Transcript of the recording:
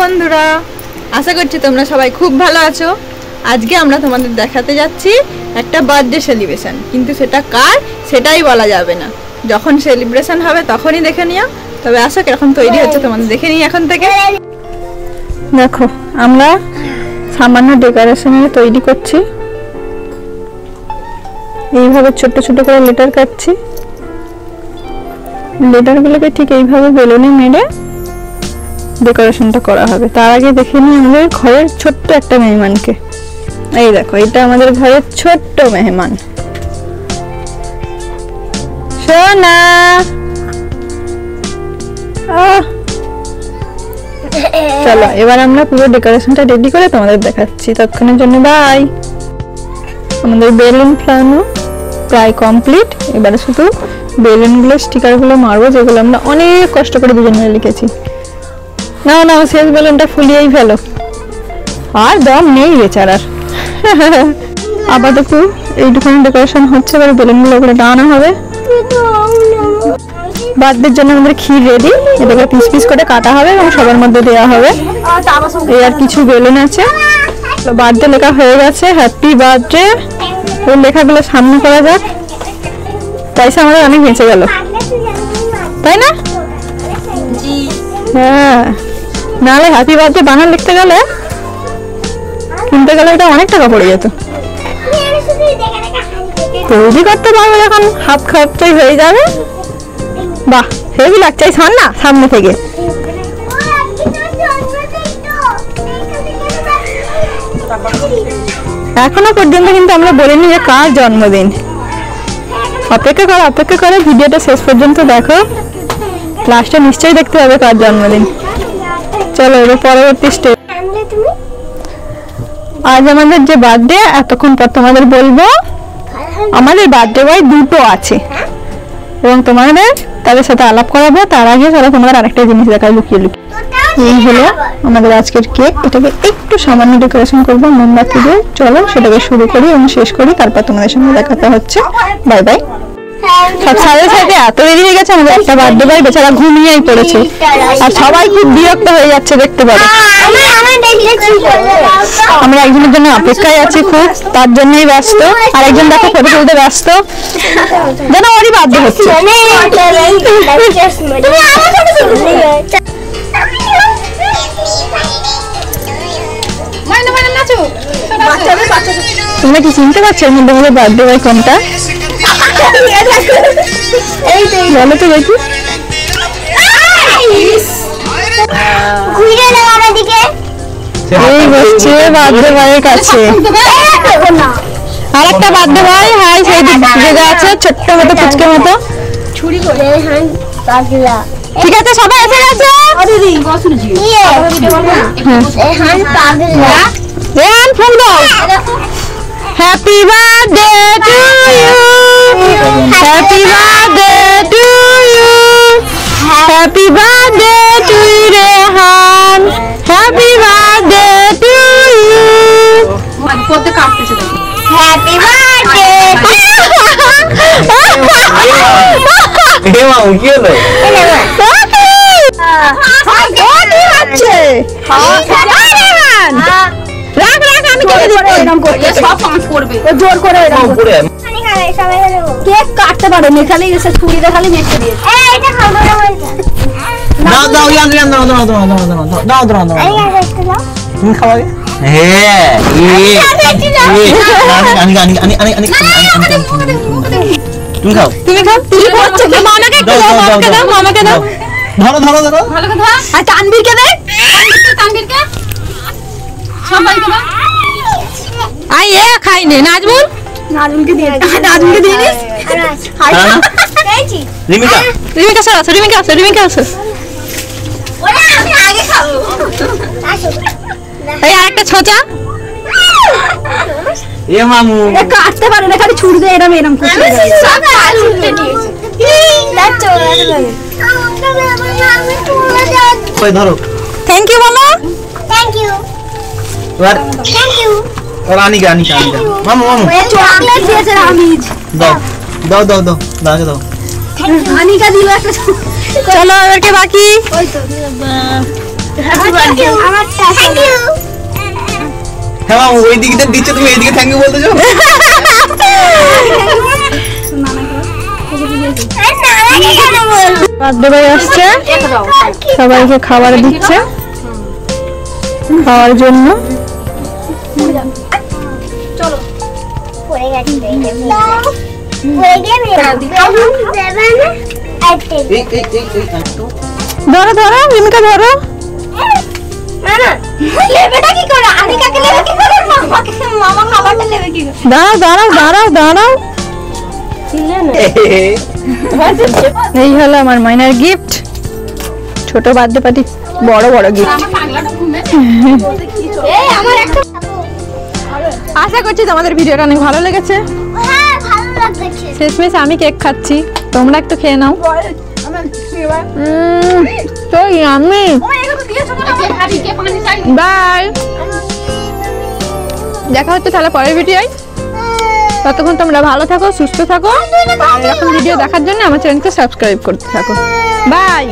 बंधुरा आशा करছি তোমরা সবাই খুব ভালো আছো। আজকে আমরা তোমাদের দেখাতে যাচ্ছি একটা বার্থডে সেলিব্রেশন, কিন্তু সেটা কার সেটাই বলা যাবে না, যখন সেলিব্রেশন হবে তখনই দেখে নিও। তবে আশা কিরকম তৈরি হচ্ছে তোমাদের দেখে নিই এখন থেকে। দেখো আমরা সামান্য ডেকোরেশন তৈরি করছি, এইভাবে ছোট ছোট করে লেটার কাটছি। লেটারগুলোকে ঠিক এইভাবে বেলুনে মেরে ডেকোরেশনটা করা হবে। তার আগে দেখে নিই আমাদের ঘরের ছোট্ট একটা মেহমানকে। এই দেখো, এটা আমাদের ঘরের ছোট্ট মেহমান সোনা। চলো এবার আমরা পুরো ডেকোরেশনটা রেডি করে তোমাদের দেখাচ্ছি, ততক্ষণের জন্য বাই। আমাদের বেলুন ফ্লানো প্রায় কমপ্লিট, এবারে শুধু বেলুনগুলো স্টিকারগুলো মারবো, যেগুলো আমরা অনেক কষ্ট করে দুজন মিলে লিখেছি। না না, শেষ বেলুনটা ফুলিয়েই ফেলো, আর দম নেই বেচারার। আবার দেখো এইটুখানি ডেকোরেশন হচ্ছে, এবার বেলুনগুলো ওপরে টানানো হবে। বার্থডের জন্য আমাদের ক্ষীর রেডি, এটাকে পিস পিস করে কাটা হবে এবং সবার মধ্যে দেওয়া হবে। এই আর কিছু বেলুন আছে। বার্থডে লেখা হয়ে গেছে, হ্যাপি বার্থডে। ওই লেখাগুলো সামনে করা যাক। পয়সা আমাদের অনেক বেঁচে গেল, তাই না? হ্যাঁ, নাহলে হ্যাপি বার্থডে বানান লিখতে গেলে কিনতে গেলে এটা অনেক টাকা পড়ে যেত। তৈরি করতে পারবে যখন হাফ খাপটাই হয়ে যাবে। বাহ, হেভি লাগছে। শোন না সামনে থেকে, এখনো পর্যন্ত কিন্তু আমরা বলিনি যে কার জন্মদিন। অপেক্ষা করে ভিডিওটা শেষ পর্যন্ত দেখো, লাস্টে নিশ্চয়ই দেখতে হবে কার জন্মদিন। চলো এবার পরবর্তী স্টেপ। আজ আমাদের যে বার্থডে, এতক্ষণ পর তোমাদের বলবো আমাদের বার্থডে বয় দুটো আছে এবং তোমাদের তাদের সাথে আলাপ করাবো। তার আগে চলো তোমাদের আরেকটা জিনিস দেখাই লুকিয়ে। এই হলো আমাদের আজকের কেক, এটাকে একটু সামান্য ডেকোরেশন করবো মোমবাতি দিয়ে। চলো সেটাকে শুরু করি এবং শেষ করি, তারপর তোমাদের সঙ্গে দেখাতে হচ্ছে। Bye bye. সব সাথে সাথে এত দেরি হয়ে গেছে, আমাদের একটা বার্থডে বয় বেচারা ঘুমিয়েই পড়েছে আর সবাই খুব বিরক্ত হয়ে যাচ্ছে দেখতে পাবো। আমরা একজনের জন্য অপেক্ষায় আছি খুব, তার জন্যই ব্যস্ত। আর একজন দেখো ফটো তুলতে ব্যস্ত, যেন ওরই বার্থডে হচ্ছে। তোমরা কি চিনতে পারছো এর মধ্যে আমাদের বার্থডে বয় কোনটা? বলো তো দেখি। এই বসছে বার্থডে বয়ের কাছে আর একটা বার্থডে বয়। হাই, সেই জায়গা আছে ছোট্ট মতো পুচকে মতো। ঠিক আছে, সবাই এসে গেছে। Happy birthday to you, happy birthday to you, happy birthday to Rehan, happy birthday to you, happy birthday to you। ये माँ उनके लिए তুমি খাও ধরো আর তানবীরকে দে। তানবীরকে সবাইকে দাও। আই এ খাই নে। নাজমুলকে দিয়ে দে। নাজমুলকে দিয়ে দিস। আর খাইছি। রিমিকা সর সর রিমিকা সর। ওরে আমি আগে খাবো। আসো। এই আরেকটা ছোঁচা। এ মামু। এ কাটতে পারে না, খালি ছুরি দিয়ে এরকম করে। আমি সব কাটতে দিয়েছি। এই না চলে গেল। Thank you mama, thank you what, thank you aur ani ka mama chocolate diye sir amij do thank you ani ka dilo ekta chalo abar ke baki oi to সবাইকে খাবার দিচ্ছে খাওয়ার জন্য চলো পড়ে গেছে माइनर गिफ्ट छोट birthday party बड़ बड़ गिफ्ट आशा कर शेषमेश आमी केक खाচ্ছি তোমরা একটু খেয়ে নাও তো ইয়ামি বাই দেখা হচ্ছে তাহলে পরের ভিডিওয় ততক্ষণ তোমরা ভালো থাকো সুস্থ থাকো আর এরকম ভিডিও দেখার জন্য আমার চ্যানেলকে সাবস্ক্রাইব করতে থাকো বাই